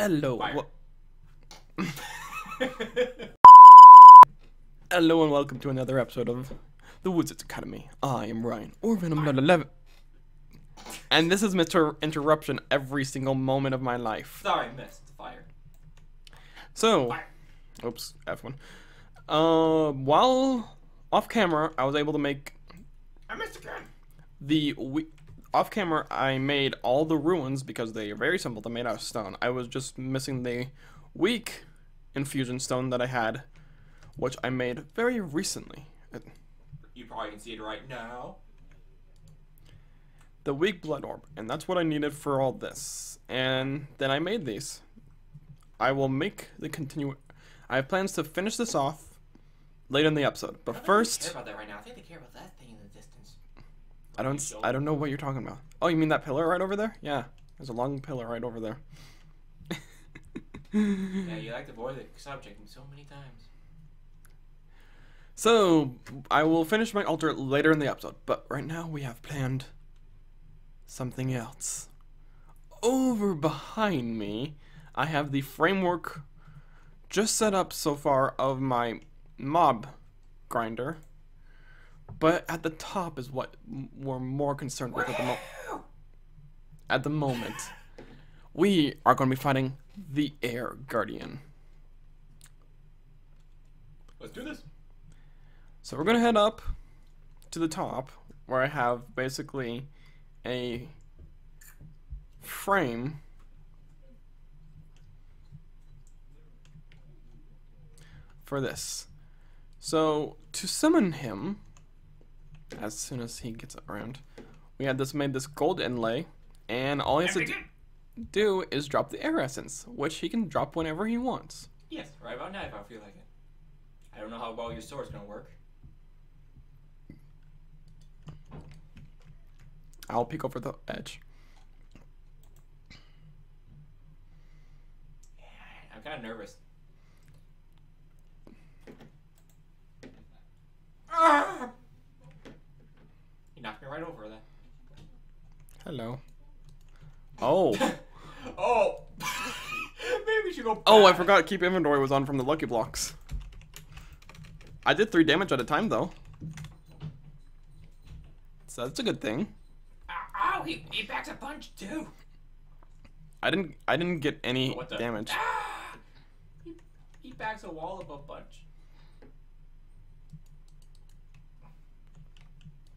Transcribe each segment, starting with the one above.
Hello. Hello and welcome to another episode of The Wizards Academy. I am Ryan Orvin. I'm not 11. And this is Mr. Interruption every single moment of my life. Sorry, missed the fire. So, fire. Oops, F1. While off camera, I was able to make. I missed again. Off camera, I made all the ruins because they are very simple. They're made out of stone. I was just missing the weak infusion stone that I had, which I made very recently. You probably can see it right now. The weak blood orb, and that's what I needed for all this. And then I made these. I will make the continue. I have plans to finish this off later in the episode, but first. I don't care about that right now. I think they care about that thing in the distance. I don't know what you're talking about. Oh, you mean that pillar right over there? Yeah, there's a long pillar right over there. Yeah, you like to avoid the subject so many times. So, I will finish my altar later in the episode, but right now we have planned something else. Over behind me, I have the framework just set up so far of my mob grinder. But at the top is what we're more concerned with at the moment. At the moment, we are going to be fighting the Air Guardian. Let's do this. So we're going to head up to the top, where I have basically a frame for this. So to summon him, as soon as he gets around, we had this made this gold inlay, and all he has to do is drop the air essence, which he can drop whenever he wants. Yes, right about now if I feel like it. I don't know how well your sword's gonna work. I'll peek over the edge. Yeah, I'm kind of nervous. Ah! Knocked me right over there. Hello. Oh. Oh. Maybe we should go back. Oh, I forgot keep inventory was on from the lucky blocks. I did 3 damage at a time though. So that's a good thing. Ow, he backs a punch too. I didn't get any damage. Ah! He backs a wall up a bunch.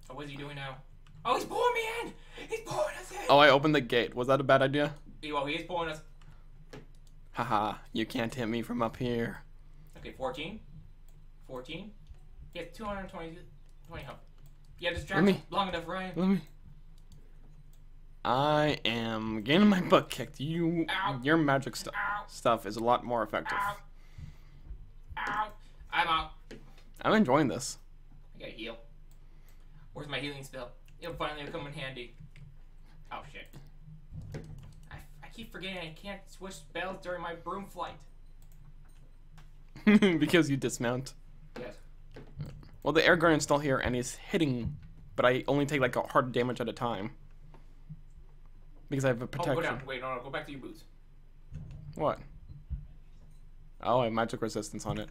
Oh, what is he doing now? Oh, he's pulling me in! He's pulling us in! Oh, I opened the gate. Was that a bad idea? Well, he is pulling us. Haha, you can't hit me from up here. Okay, 14. 14. He has 220 health. Yeah, just drag me long enough, Ryan. Let me. I am getting my butt kicked. You, ow. Your magic stuff is a lot more effective. Ow. Ow. I'm out. I'm enjoying this. I gotta heal. Where's my healing spell? It'll finally come in handy. Oh shit. I keep forgetting I can't switch spells during my broom flight. Because you dismount. Yes. Well, the Air Guardian's still here and he's hitting, but I only take like a hard damage at a time. Because I have a protection. Oh, go down. Wait, no, go back to your boots. What? Oh, I have magic resistance on it.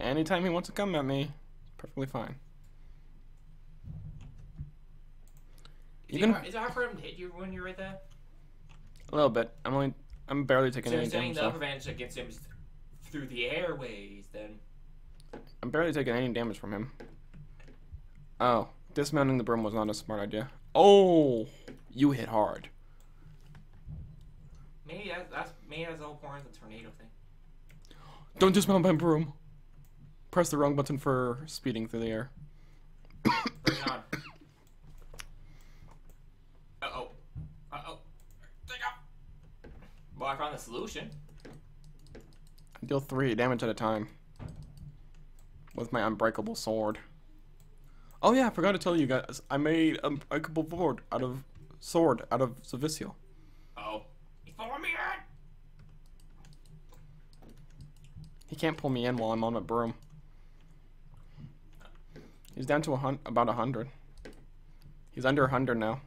Anytime he wants to come at me, it's perfectly fine. Is it hard for him to hit you when you're right there? A little bit. I'm barely taking any damage. So you're saying the advantage against him is through the airways, then? I'm barely taking any damage from him. Oh, dismounting the broom was not a smart idea. Oh, you hit hard. Maybe that's the whole point of the tornado thing. Don't dismount my broom. Press the wrong button for speeding through the air. Bring it on. Uh-oh. Uh-oh. Take off. Well, I found the solution. I deal 3 damage at a time. With my unbreakable sword. Oh yeah, I forgot to tell you guys. I made an unbreakable sword out of... Zavisio. Uh-oh. He's pulling me in! He can't pull me in while I'm on my broom. He's down to about 100. He's under 100 now.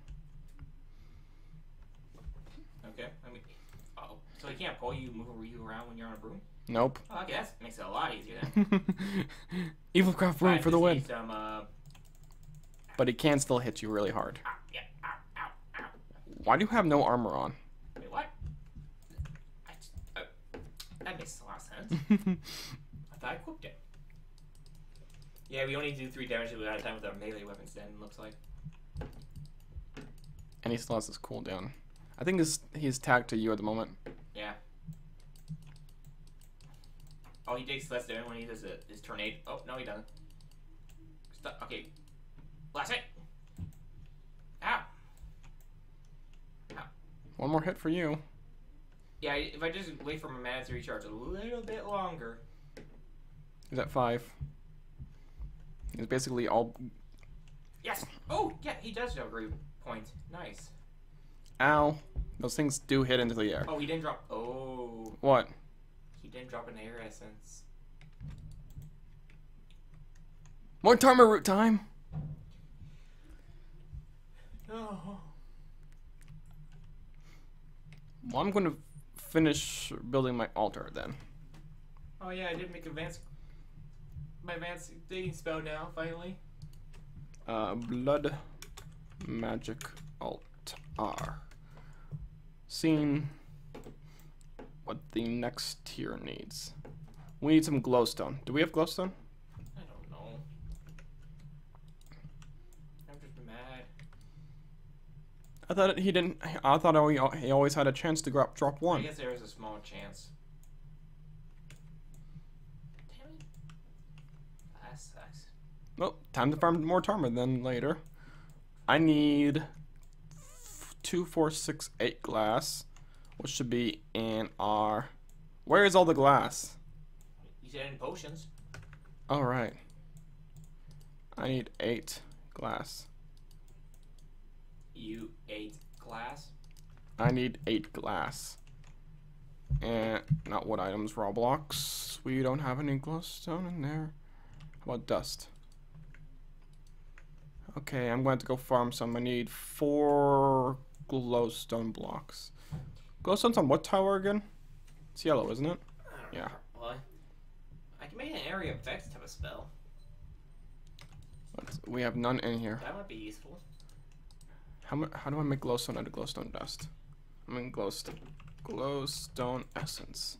So he can't pull you, move you around when you're on a broom? Nope. Oh, okay, that makes it a lot easier then. Evilcraft broom for the win. Some, but it can still hit you really hard. Ow, yeah, ow, ow, ow. Why do you have no armor on? Wait, what? That makes a lot of sense. I thought I equipped it. Yeah, we only do 3 damage at a time with our melee weapons then, it looks like. And he still has his cooldown. I think he's tagged to you at the moment. Yeah. Oh, he takes less damage when he does his turn 8. Oh, no, he doesn't. Stop. Okay. Last hit. Ow. Ow. One more hit for you. Yeah, if I just wait for my mana to recharge a little bit longer. He's at 5. He's basically all... Yes! Oh, yeah, he does have a great point. Nice. Ow. Those things do hit into the air. Oh, he didn't drop... Oh. What? He didn't drop an air essence. More timer root time! No. Well, I'm going to finish building my altar then. Oh yeah, I did make advanced... my advanced digging spell now, finally. Blood magic altar. Seeing what the next tier needs. We need some glowstone. Do we have glowstone? I don't know. I'm just mad. I thought he didn't. I thought he always had a chance to drop one. I guess there was a small chance. That sucks. Well, time to farm more Tarma then later. I need 2, 4, 6, 8 glass, which should be in our... Where is all the glass? You said in potions. All right. I need 8 glass. You 8 glass? I need 8 glass. And not wood items, raw blocks. We don't have any glowstone in there. How about dust? Okay, I'm going to go farm some. I need 4 glowstone blocks. Glowstone's on what tower again? It's yellow, isn't it? Yeah. Well, I can make an area of effects type of spell. We have none in here. That would be useful. How do I make glowstone out of glowstone dust? I mean glowstone essence.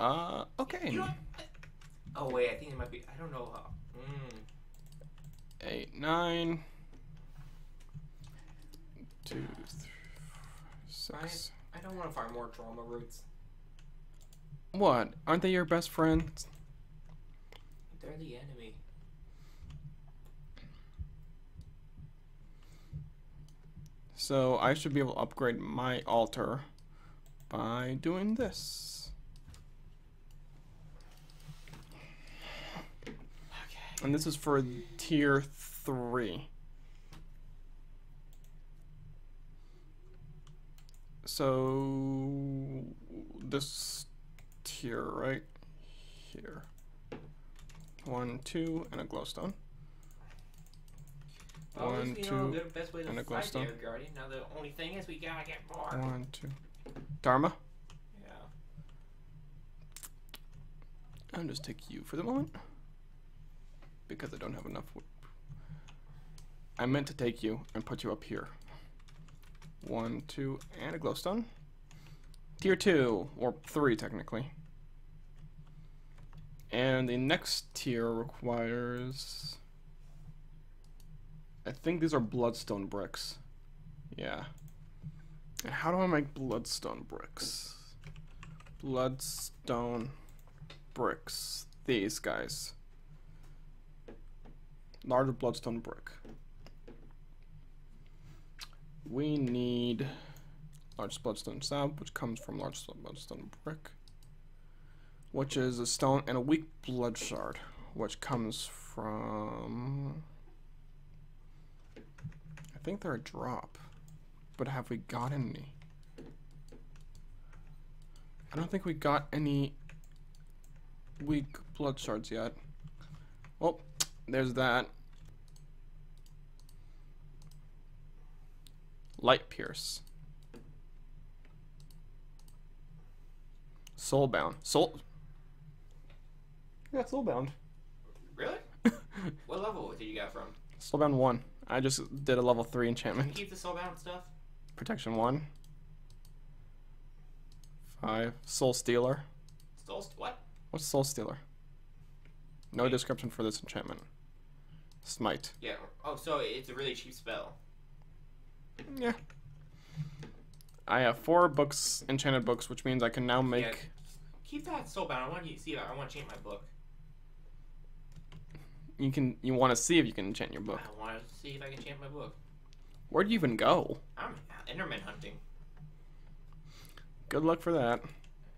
Okay. You know, oh wait, I think it might be. I don't know how. 8, 9, 2, 3, 6. I don't want to find more trauma roots. What? Aren't they your best friends? They're the enemy. So I should be able to upgrade my altar by doing this. Okay. And this is for tier 3. So this tier right here. 1, 2, and a glowstone. 1, 2, and a glowstone. Now the only thing is we gotta get more. 1, 2. Dharma? Yeah. I'll just take you for the moment. Because I don't have enough wood. I meant to take you and put you up here. 1, 2, and a glowstone. Tier 2, or 3 technically. And the next tier requires... I think these are bloodstone bricks. Yeah. And how do I make bloodstone bricks? Bloodstone bricks. These guys. Larger bloodstone brick. We need large bloodstone slab, which comes from large bloodstone brick, which is a stone, and a weak blood shard, which comes from... I think they're a drop, but have we got any? I don't think we got any weak blood shards yet. Well, there's that. Light pierce. SoulBound. Yeah, SoulBound. Really? What level did you get from? SoulBound 1. I just did a level 3 enchantment. Can you keep the SoulBound stuff? Protection 1. 5. Soul Stealer. What? What's Soul Stealer? No description for this enchantment. Smite. Yeah. Oh, so it's a really cheap spell. Yeah. I have 4 books, enchanted books, which means I can now make... Yeah. Keep that SoulBound. I want you to see that. I want to change my book. You can. You want to see if you can enchant your book. I want to see if I can enchant my book. Where'd you even go? I'm Enderman hunting. Good luck for that.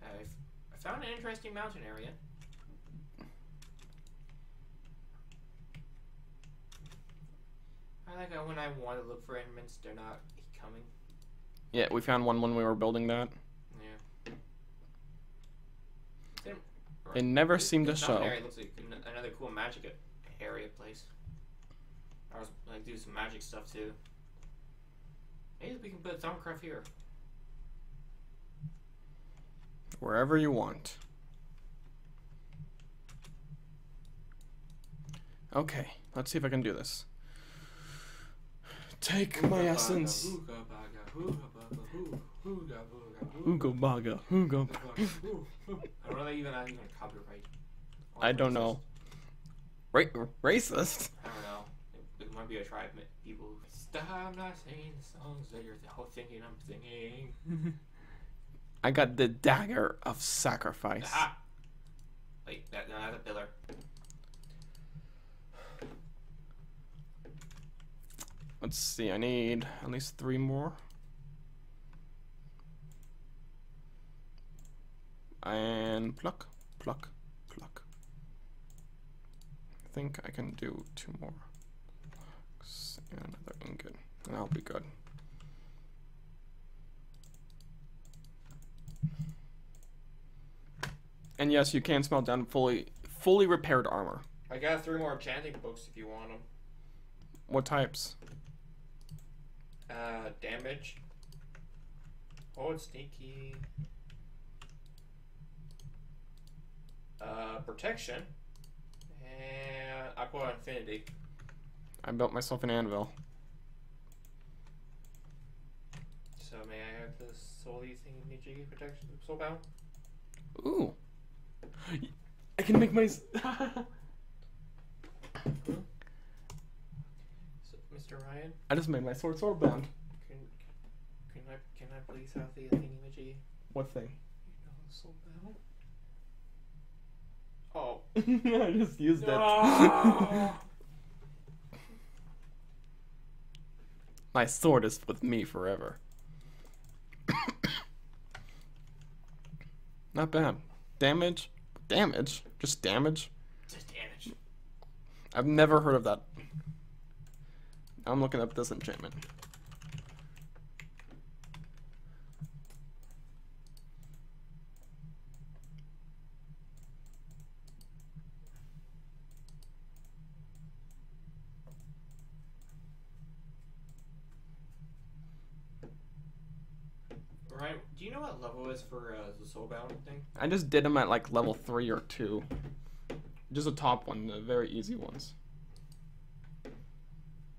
I found an interesting mountain area. I like it when I want to look for Endermans, they're not coming. Yeah, we found one when we were building that. Yeah. It never seemed to show. Area looks like another cool magic area place. I was like do some magic stuff too. Maybe we can put Thaumcraft here. Wherever you want. Okay, let's see if I can do this. Take my essence. Ooga baga, ooga baga. I don't know even copyright. I don't know. Racist? I don't know. It might be a tribe of people. Stop not saying the songs that you're thinking I'm singing. I got the dagger of sacrifice. Ah! Wait, no, that's a pillar. Let's see, I need at least 3 more. And pluck, pluck, pluck. I think I can do 2 more. And another ingot. That'll be good. And yes, you can smelt down fully repaired armor. I got 3 more enchanting books if you want them. What types? Damage. Oh, it's sneaky. Protection. And Aqua Infinity. I built myself an anvil. So may I have the soul-y thingy jiggy protection SoulBound? Ooh. I can make my... Mr. Ryan? I just made my sword SoulBound. Can I please have the thingy-majiggy? What thing? You know, SoulBound? Oh. I just used it. My sword is with me forever. Not bad. Damage? Damage? Just damage? Just damage. I've never heard of that. I'm looking up this enchantment. Ryan, do you know what level is for the SoulBound thing? I just did them at like level 3 or 2. Just the top one, the very easy ones.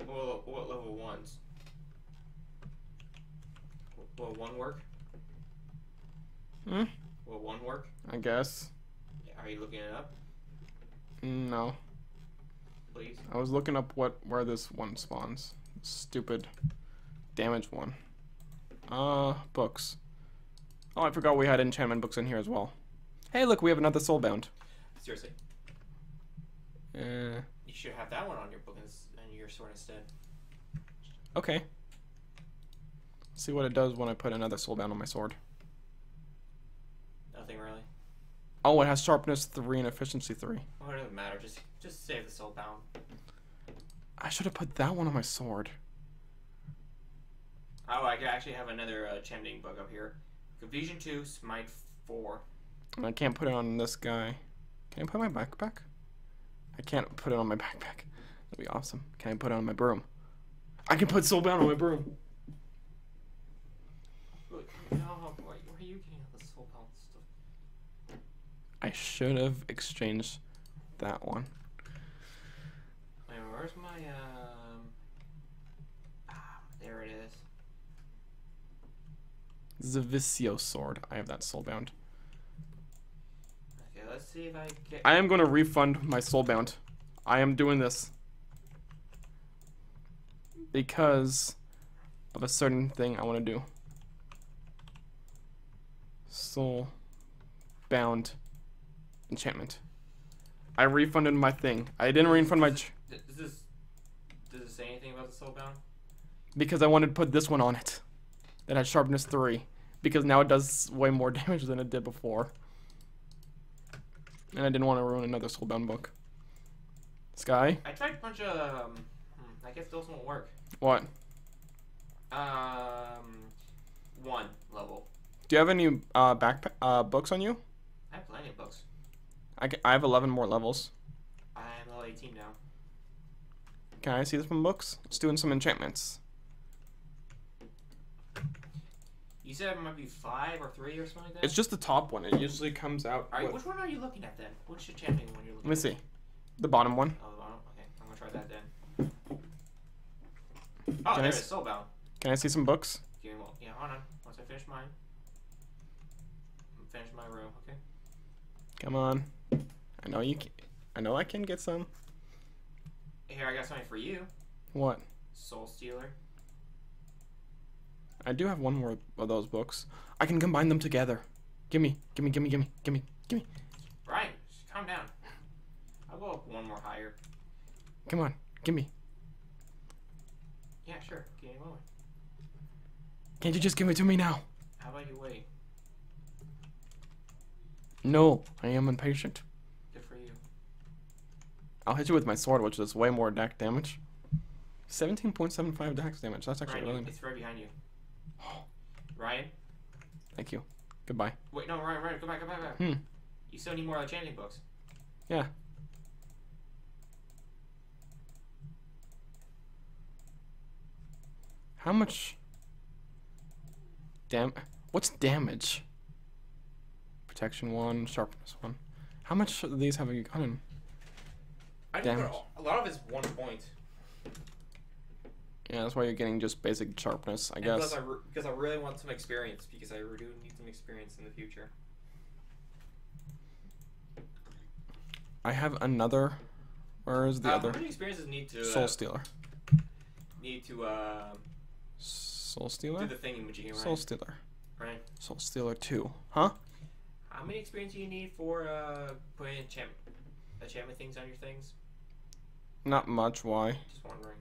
Well, what level 1s? Will 1 work? Hmm? Will 1 work? I guess. Are you looking it up? No. Please? I was looking up where this one spawns. Stupid damage one. Books. Oh, I forgot we had enchantment books in here as well. Hey, look, we have another SoulBound. Seriously? You should have that one on your book and your sword instead. Okay. See what it does when I put another SoulBound on my sword. Nothing really. Oh, it has sharpness 3 and efficiency 3. Oh, it doesn't matter. Just save the SoulBound. I should have put that one on my sword. Oh, I actually have another enchanting book up here. Confusion 2, Smite 4. And I can't put it on this guy. Can I put my backpack? I can't put it on my backpack. That'd be awesome. Can I put it on my broom? I can put SoulBound on my broom. Look, no, boy, where are you getting all the SoulBound stuff? I should have exchanged that one. Wait, where's my, there it is. Zavisio sword. I have that soulbound. Okay, let's see if I get... I am going to refund my soulbound. I am doing this. Because of a certain thing I want to do. Soulbound enchantment. I refunded my thing. I didn't refund my... Does it say anything about the soulbound? Because I wanted to put this one on it. That had sharpness 3. Because now it does way more damage than it did before. And I didn't want to ruin another soulbound book. Sky? I tried a bunch of... I guess those won't work. What? 1 level. Do you have any books on you? I have plenty of books. I have 11 more levels. I'm level 18 now. Can I see this from books? Let's do in some enchantments. You said it might be 5 or 3 or something like that? It's just the top one. It usually comes out... Alright, which one are you looking at then? Which enchantment one you're looking at? Let me see. The bottom one. Oh, the bottom? Okay, I'm gonna try that then. Oh, there it is. Soulbound. Can I see some books? Yeah, hold on. Once I finish mine. I'm finishing my row, okay? Come on. I know you can. I know I can get some. Here, I got something for you. What? Soul Stealer. I do have one more of those books. I can combine them together. Gimme. Ryan, just calm down. I'll go up one more higher. Come on, gimme. Yeah, sure. Give me a moment. Can't you just give it to me now? How about you wait? No, I am impatient. Good for you. I'll hit you with my sword, which does way more DAC damage. 17.75 DAC damage. That's actually Ryan, really nice. It's right behind you. Ryan? Thank you. Goodbye. Wait, no, Ryan, goodbye. You still need more enchanting books. Yeah. How much what's damage? Protection 1, sharpness 1. How much of these have you gotten? I damage. A lot of it's 1 point. Yeah, that's why you're getting just basic sharpness, I guess. Because I really want some experience, because I really need some experience in the future. I have another. Where is the other? How many experiences need to Soul Stealer? Need to Soul Stealer? Do the thing in Majin, right? Soul Stealer. Right. Soul Stealer 2. Huh? How many experience do you need for putting enchantment things on your things? Not much, why? Just wondering.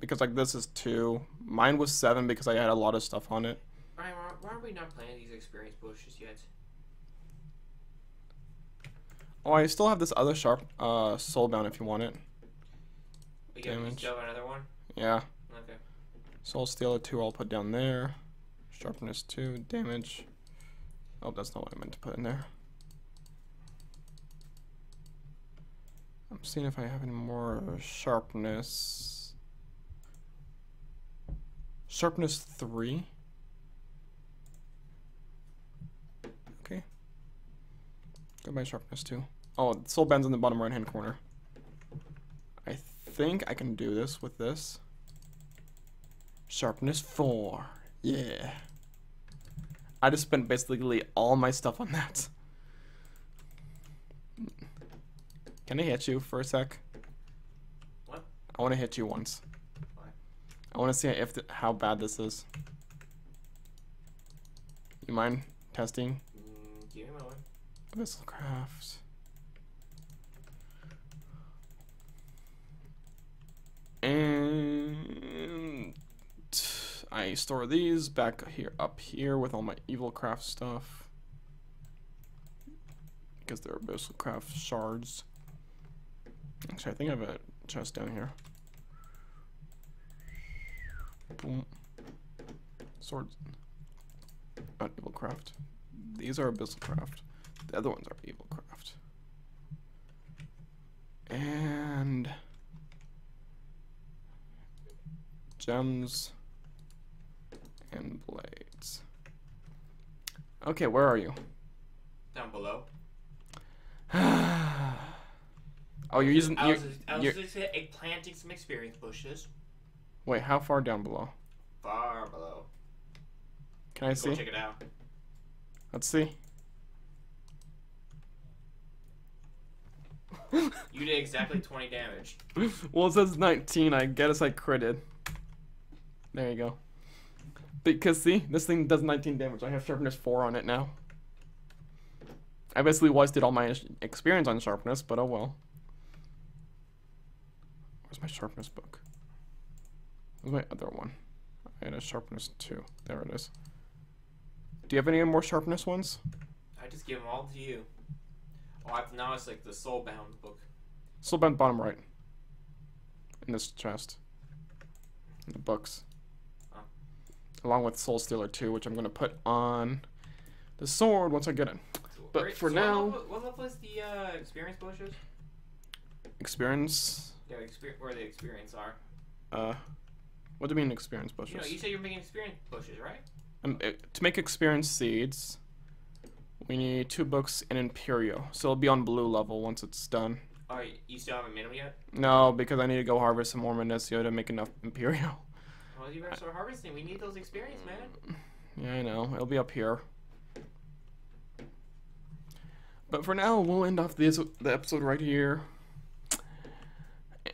Because like this is 2. Mine was 7 because I had a lot of stuff on it. Ryan, why are we not playing these experience bushes yet? Oh, I still have this other sharp soulbound if you want it. We can shove another one? Yeah. Okay. Soul Stealer 2 I'll put down there. Sharpness 2, damage. Oh, that's not what I meant to put in there. I'm seeing if I have any more sharpness. Sharpness 3. Okay. Go by sharpness 2. Oh, soul band's in the bottom right hand corner. I think I can do this with this. Sharpness 4. Yeah. I just spent basically all my stuff on that. Can I hit you for a sec? What? I want to hit you once. Why? I want to see if how bad this is. You mind testing? Give me one. Abyssalcraft. And... I store these back here, up here with all my Evilcraft stuff. Because they're Abyssalcraft shards. Actually, I think I have a chest down here. Boom. Swords. Not Evilcraft. These are Abyssalcraft. The other ones are Evilcraft. And... gems... and blades. Okay, where are you? Down below. Oh, you're using... I was just planting some experience bushes. Wait, how far down below? Far below. Can I see? Go check it out. Let's see. You did exactly 20 damage. Well, it says 19. I guess I critted. There you go. Because, see? This thing does 19 damage. I have Sharpness 4 on it now. I basically wasted all my experience on Sharpness, but oh well. Where's my Sharpness book? Where's my other one? I had a Sharpness 2. There it is. Do you have any more Sharpness ones? I just give them all to you. Oh, now it's like the SoulBound book. SoulBound bottom right. In this chest. In the books. Huh. Along with Soulstealer 2, which I'm going to put on the sword once I get it. But for now... What level is the experience bushes? Experience? Yeah, where the experience are. What do you mean experience bushes? You know, you said you're making experience bushes, right? To make experience seeds... We need 2 books in Imperio, so it'll be on blue level once it's done. Alright, you still haven't made them yet? No, because I need to go harvest some more Mendesio to make enough Imperio. Well, you better start harvesting. We need those experience, man. Yeah, I know. It'll be up here. But for now, we'll end off the episode right here.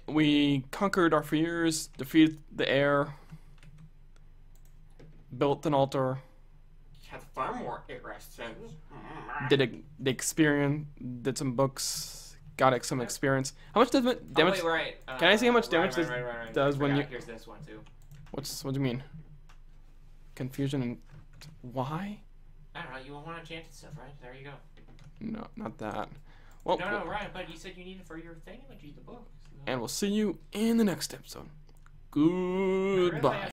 We conquered our fears, defeated the air, built an altar. Had far more interesting. Did some books, got some experience. How much does damage? Oh, wait, right. Can I see how much damage this does when you? Here's this one too. What do you mean? Confusion and why? I don't know. You want enchanted stuff, right? There you go. No, not that. Well, no, right. But you said you needed it for your thing, but you need the book. So. And we'll see you in the next episode. Goodbye.